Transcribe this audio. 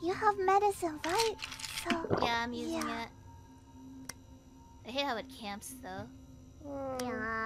You have medicine, right? So yeah, I'm using it. I hate how it camps, though. Yeah.